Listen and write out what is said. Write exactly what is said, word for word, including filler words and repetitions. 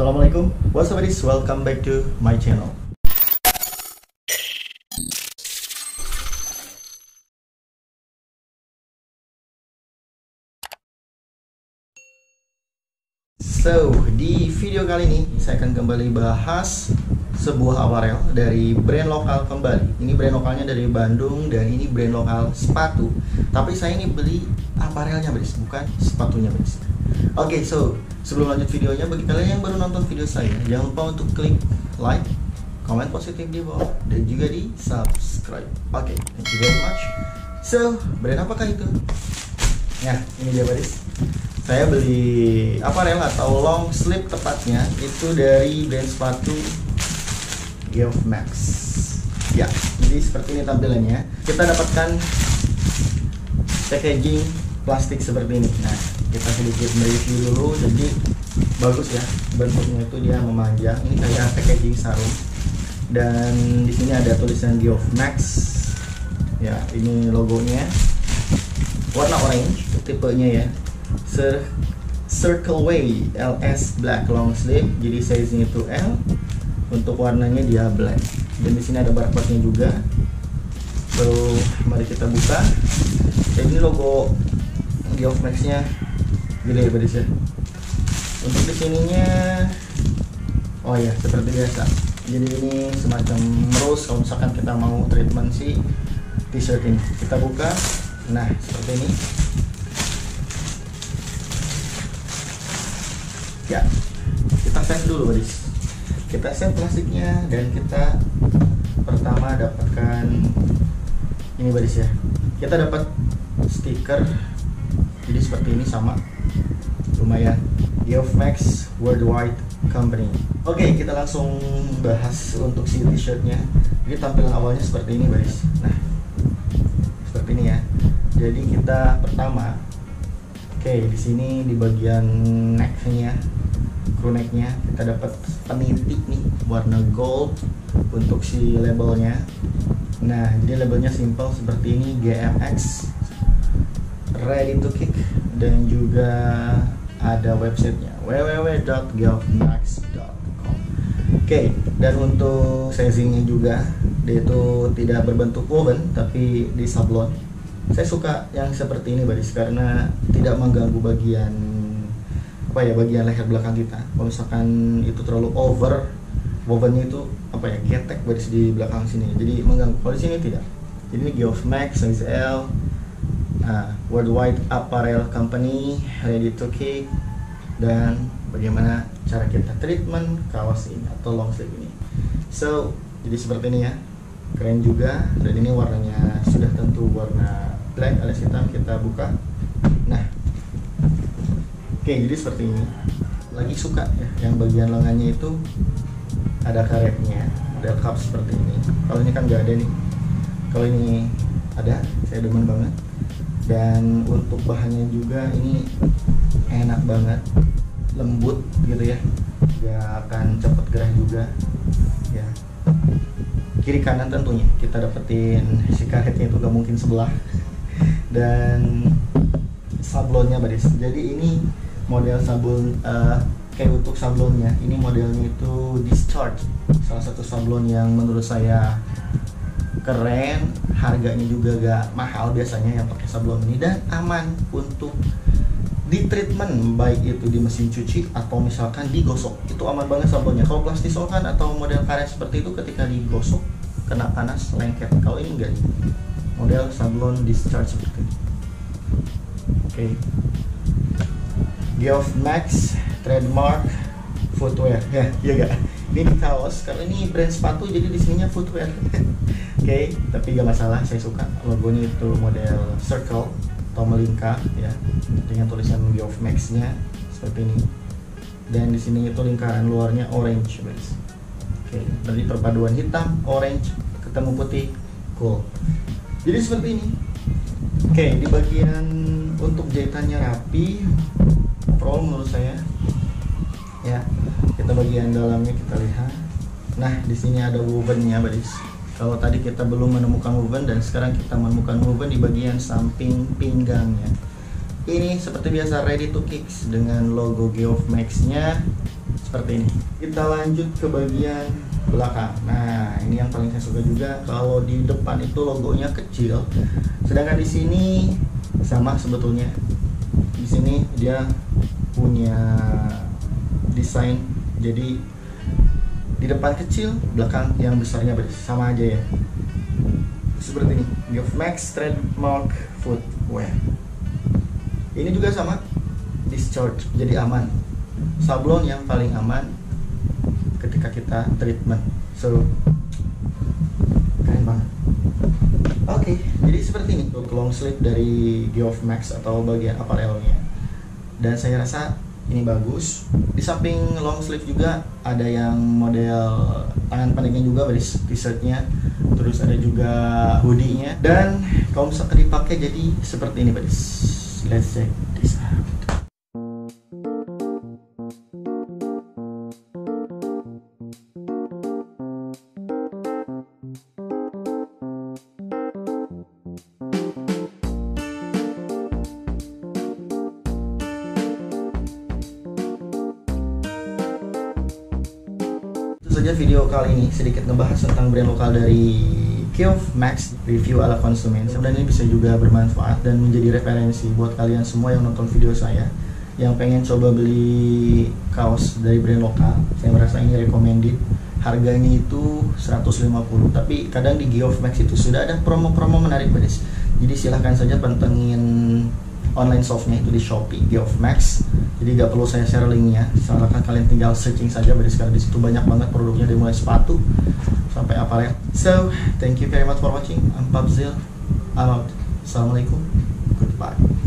Assalamualaikum, what's up guys, welcome back to my channel. So, di video kali ini saya akan kembali bahas sebuah aparel dari brand lokal kembali. Ini brand lokalnya dari Bandung dan ini brand lokal sepatu. Tapi saya ini beli aparelnya, bris, bukan sepatunya, bris. Oke, okay, so sebelum lanjut videonya, bagi kalian yang baru nonton video saya, jangan lupa untuk klik like, komen positif di bawah, dan juga di subscribe. Oke, okay, thank you very much. So, brand apakah itu? Ya, ini dia, bris. Saya beli aparel atau long sleeve tepatnya itu dari brand sepatu Geoff Max. Ya, jadi seperti ini tampilannya. Kita dapatkan packaging plastik seperti ini. Nah, kita sedikit mereview dulu. Jadi bagus ya, bentuknya itu dia memanjang. Ini kayak packaging sarung. Dan di sini ada tulisan Geoff Max. Ya, ini logonya. Warna orange, tipenya ya. Sir, Circle Way L S Black Long Sleeve, jadi size-nya itu L, untuk warnanya dia black. Dan di sini ada barcode-nya juga. So, mari kita buka. Dan ini logo Geoff Max-nya gede ya, badis ya. Untuk di sininya, oh ya, seperti biasa. Jadi ini semacam rose kalau misalkan kita mau treatment si t-shirt ini. Kita buka. Nah, seperti ini. Ya, kita set dulu, guys. Kita set plastiknya dan kita pertama dapatkan ini, guys ya. Kita dapat stiker, jadi seperti ini sama. Lumayan. Geoff Max Worldwide Company. Oke, okay, kita langsung bahas untuk si t-shirtnya. Jadi tampilan awalnya seperti ini, guys. Nah, seperti ini ya. Jadi kita pertama, oke, okay, di sini di bagian neck-nya, crew neck-nya kita dapat penitik nih warna gold untuk si labelnya. Nah, jadi labelnya simple seperti ini, G M X ready to kick, dan juga ada websitenya w w w dot geoff max dot com. Oke, okay, dan untuk sizing-nya juga dia itu tidak berbentuk woven tapi di sablon. Saya suka yang seperti ini, baris, karena tidak mengganggu bagian apa ya, bagian leher belakang kita. Kalau misalkan itu terlalu over, wovennya itu apa ya, getek, baris, di belakang sini. Jadi mengganggu. Kalau di sini tidak. Jadi ini Geoff Max size L, nah, Worldwide Apparel Company, ready to kick, dan bagaimana cara kita treatment kaos ini atau long sleeve ini. So, jadi seperti ini ya. Keren juga. Dan ini warnanya sudah tentu warna black alias hitam. Kita buka. Nah, oke, okay, jadi seperti ini. Lagi suka ya, yang bagian lengannya itu ada karetnya, ada cup seperti ini. Kalau ini kan nggak ada nih. Kalau ini ada, saya demen banget. Dan untuk bahannya juga ini enak banget, lembut gitu ya, nggak akan cepat gerah juga ya. Kiri kanan tentunya kita dapetin si karetnya itu gak mungkin sebelah, dan sablonnya, badis. Jadi ini model sablon uh, kayak untuk sablonnya ini modelnya itu discharge, salah satu sablon yang menurut saya keren. Harganya juga gak mahal biasanya yang pakai sablon ini, dan aman untuk di treatment, baik itu di mesin cuci atau misalkan digosok. Itu aman banget sablonnya. Kalau plastisokan atau model karet seperti itu ketika digosok kena panas lengket. Kalau ini enggak, model sablon discharge seperti ini. Oke, okay. Geoff Max trademark footwear ya, ya enggak. Ini di kaos karena ini brand sepatu, jadi di sininya footwear. Oke, okay, tapi gak masalah, saya suka logonya itu model circle atau melingkar ya, dengan tulisan Geoff Max-nya seperti ini. Dan di sini itu lingkaran luarnya orange, guys. Oke, berarti perpaduan hitam, orange, ketemu putih, cool. Jadi seperti ini. Oke, di bagian untuk jahitannya rapi, overall menurut saya. Ya, kita bagian dalamnya kita lihat. Nah, di sini ada woven-nya, badis. Kalau tadi kita belum menemukan woven, dan sekarang kita menemukan woven di bagian samping pinggangnya. ini seperti biasa ready to kicks dengan logo Geoff Max nya seperti ini. Kita lanjut ke bagian belakang. Nah, ini yang paling saya suka juga, kalau di depan itu logonya kecil, sedangkan di sini sama sebetulnya. Di sini dia punya desain, jadi di depan kecil, belakang yang besarnya sama aja ya. Seperti ini, Geoff Max Trademark Footwear. Ini juga sama, discharge, jadi aman. Sablon yang paling aman ketika kita treatment, so keren banget. Oke, okay, jadi seperti ini untuk long sleeve dari Geoff Max atau bagian apparelnya. Dan saya rasa ini bagus. Di samping long sleeve juga ada yang model tangan pendeknya juga, baris t-shirtnya, terus ada juga hoodie-nya. Dan kalau misalkan dipakai jadi seperti ini, baris. Let's check this out. Saja video kali ini sedikit ngebahas tentang brand lokal dari Geoff Max, review ala konsumen. Sebenarnya ini bisa juga bermanfaat dan menjadi referensi buat kalian semua yang nonton video saya yang pengen coba beli kaos dari brand lokal. Saya merasa ini recommended. Harganya itu seratus lima puluh, tapi kadang di Geoff Max itu sudah ada promo-promo menarik, guys. Jadi silahkan saja pantengin online shopnya itu di Shopee, Geoff Max. Jadi nggak perlu saya share linknya, silahkan kalian tinggal searching saja. Berarti sekarang di situ banyak banget produknya, dari mulai sepatu sampai apparel. So, thank you very much for watching. I'm Pabzil. I'm out. Assalamualaikum. Goodbye.